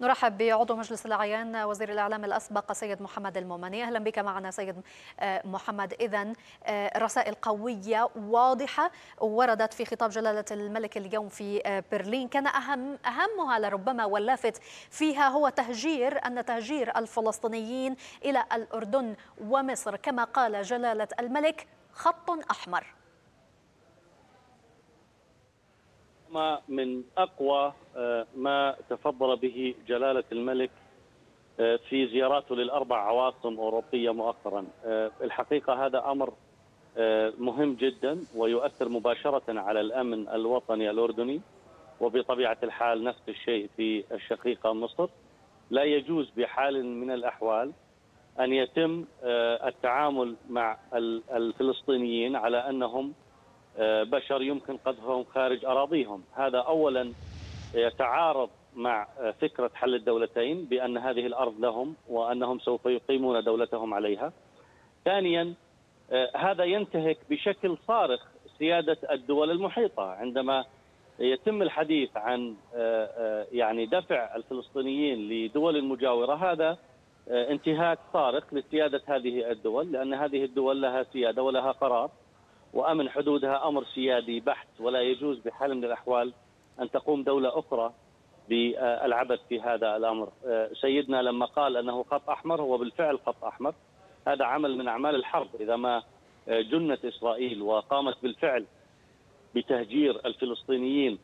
نرحب بعضو مجلس الأعيان وزير الإعلام الأسبق سيد محمد المومني. أهلا بك معنا سيد محمد. إذن رسائل قوية واضحة وردت في خطاب جلالة الملك اليوم في برلين، كان أهمها لربما واللافت فيها هو تهجير الفلسطينيين إلى الأردن ومصر، كما قال جلالة الملك خط أحمر. من أقوى ما تفضل به جلالة الملك في زياراته للأربع عواصم أوروبية مؤخرا، الحقيقة هذا أمر مهم جدا ويؤثر مباشرة على الأمن الوطني الأردني، وبطبيعة الحال نفس الشيء في الشقيقة مصر. لا يجوز بحال من الأحوال أن يتم التعامل مع الفلسطينيين على أنهم بشر يمكن قذفهم خارج أراضيهم. هذا أولا يتعارض مع فكرة حل الدولتين بأن هذه الأرض لهم وأنهم سوف يقيمون دولتهم عليها. ثانيا هذا ينتهك بشكل صارخ سيادة الدول المحيطة، عندما يتم الحديث عن يعني دفع الفلسطينيين لدول مجاورة، هذا انتهاك صارخ لسيادة هذه الدول، لأن هذه الدول لها سيادة ولها قرار، وأمن حدودها أمر سيادي بحت، ولا يجوز بحال من الأحوال أن تقوم دولة أخرى بالعبث في هذا الأمر. سيدنا لما قال أنه خط أحمر هو بالفعل خط أحمر، هذا عمل من أعمال الحرب. إذا ما جنت إسرائيل وقامت بالفعل بتهجير الفلسطينيين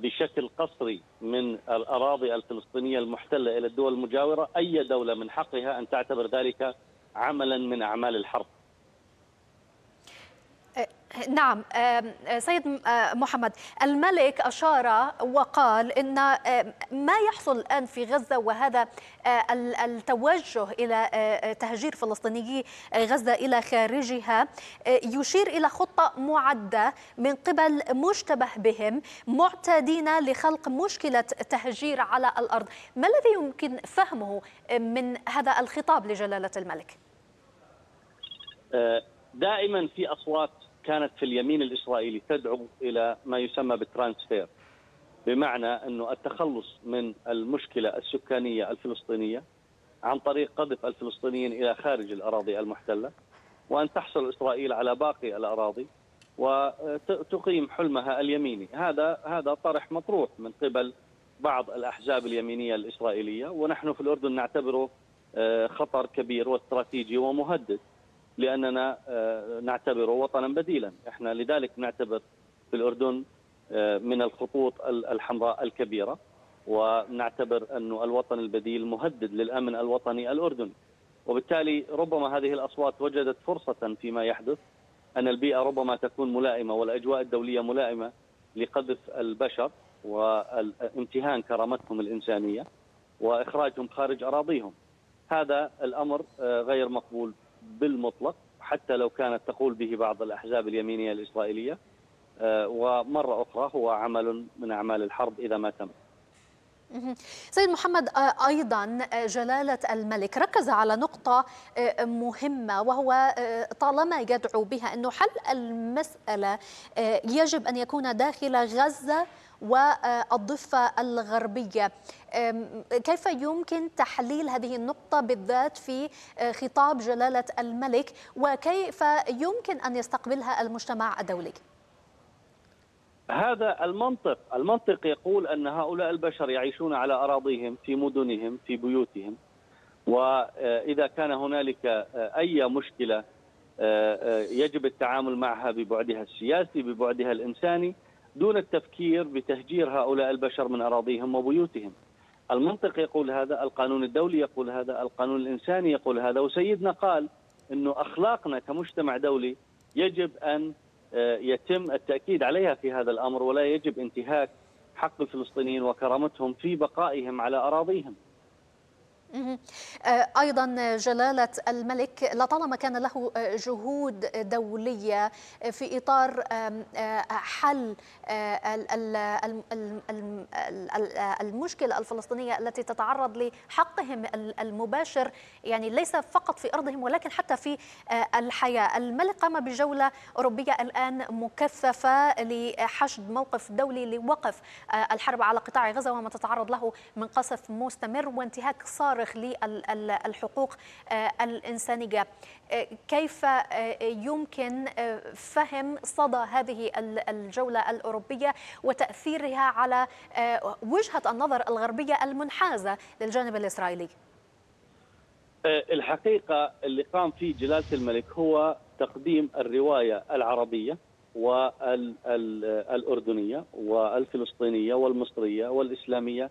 بشكل قصري من الأراضي الفلسطينية المحتلة إلى الدول المجاورة، أي دولة من حقها أن تعتبر ذلك عملا من أعمال الحرب. نعم سيد محمد، الملك أشار وقال إن ما يحصل الآن في غزة وهذا التوجه إلى تهجير فلسطيني غزة إلى خارجها يشير إلى خطة معدة من قبل مشتبه بهم معتادين لخلق مشكلة تهجير على الأرض. ما الذي يمكن فهمه من هذا الخطاب لجلالة الملك؟ دائما في أصوات كانت في اليمين الإسرائيلي تدعو إلى ما يسمى بالترانسفير، بمعنى أنه التخلص من المشكلة السكانية الفلسطينية عن طريق قذف الفلسطينيين إلى خارج الأراضي المحتلة، وأن تحصل إسرائيل على باقي الأراضي وتقيم حلمها اليميني. هذا طرح مطروح من قبل بعض الأحزاب اليمينية الإسرائيلية، ونحن في الأردن نعتبره خطر كبير واستراتيجي ومهدد، لأننا نعتبره وطنا بديلا. احنا لذلك نعتبر في الأردن من الخطوط الحمراء الكبيرة، ونعتبر أن الوطن البديل مهدد للأمن الوطني الأردني. وبالتالي ربما هذه الأصوات وجدت فرصة فيما يحدث، أن البيئة ربما تكون ملائمة والأجواء الدولية ملائمة لقذف البشر وانتهان كرامتهم الإنسانية وإخراجهم خارج أراضيهم. هذا الأمر غير مقبول بالمطلق، حتى لو كانت تقول به بعض الأحزاب اليمينية الإسرائيلية، ومرة أخرى هو عمل من أعمال الحرب إذا ما تم. سيد محمد، أيضا جلالة الملك ركز على نقطة مهمة، وهو طالما يدعو بها أنه حل المسألة يجب أن يكون داخل غزة والضفة الغربية. كيف يمكن تحليل هذه النقطة بالذات في خطاب جلالة الملك، وكيف يمكن أن يستقبلها المجتمع الدولي؟ هذا المنطق يقول أن هؤلاء البشر يعيشون على أراضيهم، في مدنهم، في بيوتهم، وإذا كان هنالك أي مشكلة يجب التعامل معها ببعدها السياسي، ببعدها الإنساني، دون التفكير بتهجير هؤلاء البشر من أراضيهم وبيوتهم. المنطق يقول هذا، القانون الدولي يقول هذا، القانون الإنساني يقول هذا. وسيدنا قال أنه أخلاقنا كمجتمع دولي يجب أن يتم التأكيد عليها في هذا الأمر، ولا يجب انتهاك حق الفلسطينيين وكرامتهم في بقائهم على أراضيهم. أيضا جلالة الملك لطالما كان له جهود دولية في إطار حل المشكلة الفلسطينية التي تتعرض لحقهم المباشر، يعني ليس فقط في أرضهم ولكن حتى في الحياة. الملك قام بجولة أوروبية الآن مكثفة لحشد موقف دولي لوقف الحرب على قطاع غزة وما تتعرض له من قصف مستمر وانتهاك صارخ للحقوق الإنسانية. كيف يمكن فهم صدى هذه الجولة الأوروبية وتأثيرها على وجهة النظر الغربية المنحازة للجانب الإسرائيلي؟ الحقيقة اللي قام فيه جلالة الملك هو تقديم الرواية العربية والأردنية والفلسطينية والمصرية والإسلامية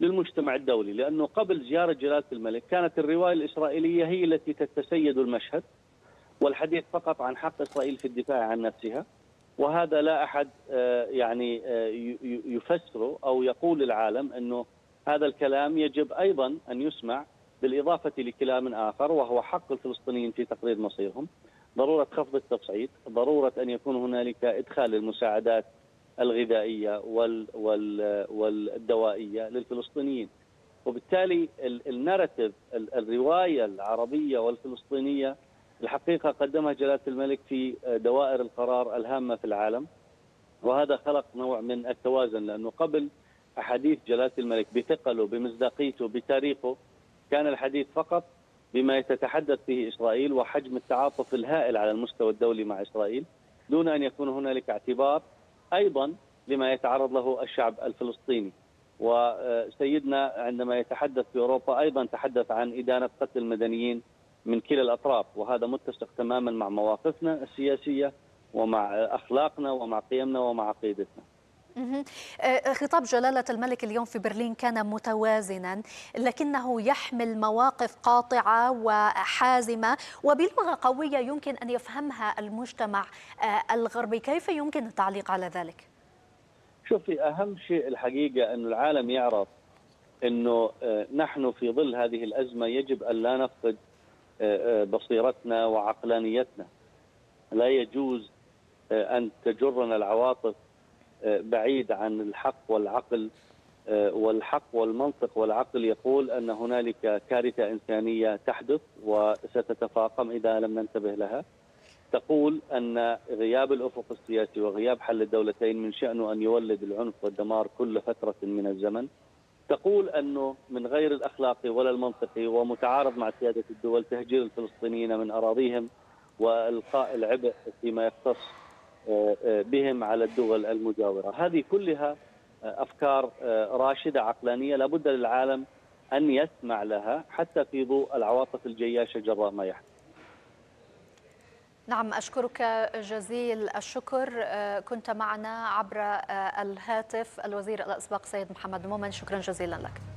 للمجتمع الدولي، لأنه قبل زيارة جلالة الملك كانت الرواية الإسرائيلية هي التي تتسيد المشهد والحديث فقط عن حق إسرائيل في الدفاع عن نفسها، وهذا لا أحد يعني يفسره أو يقول للعالم أنه هذا الكلام يجب أيضا أن يسمع، بالإضافة لكلام آخر وهو حق الفلسطينيين في تقرير مصيرهم، ضرورة خفض التصعيد، ضرورة أن يكون هنالك إدخال المساعدات الغذائية والدوائية للفلسطينيين. وبالتالي الناراتيف الرواية العربية والفلسطينية الحقيقة قدمها جلالة الملك في دوائر القرار الهامة في العالم، وهذا خلق نوع من التوازن، لأنه قبل أحاديث جلالة الملك بثقله بمصداقيته بتاريخه كان الحديث فقط بما تتحدث فيه إسرائيل وحجم التعاطف الهائل على المستوى الدولي مع إسرائيل، دون أن يكون هنالك اعتبار أيضا لما يتعرض له الشعب الفلسطيني. وسيدنا عندما يتحدث في أوروبا أيضا تحدث عن إدانة قتل المدنيين من كلا الأطراف، وهذا متسق تماما مع مواقفنا السياسية ومع أخلاقنا ومع قيمنا ومع عقيدتنا. خطاب جلالة الملك اليوم في برلين كان متوازنا، لكنه يحمل مواقف قاطعة وحازمة وبلغة قوية يمكن أن يفهمها المجتمع الغربي. كيف يمكن التعليق على ذلك؟ شوفي، أهم شيء الحقيقة أن العالم يعرف أنه نحن في ظل هذه الأزمة يجب أن لا نفقد بصيرتنا وعقلانيتنا. لا يجوز أن تجرنا العواطف بعيد عن الحق والعقل، والحق والمنطق والعقل يقول أن هنالك كارثة إنسانية تحدث وستتفاقم إذا لم ننتبه لها. تقول أن غياب الأفق السياسي وغياب حل الدولتين من شأنه أن يولد العنف والدمار كل فترة من الزمن. تقول أنه من غير الأخلاقي ولا المنطقي ومتعارض مع سيادة الدول تهجير الفلسطينيين من أراضيهم وإلقاء العبء فيما يختص بهم على الدول المجاورة. هذه كلها أفكار راشدة عقلانية لابد للعالم أن يسمع لها حتى في ضوء العواطف الجياشة جراء ما يحدث. نعم، أشكرك جزيل الشكر، كنت معنا عبر الهاتف الوزير الأسبق سيد محمد المومني، شكرا جزيلا لك.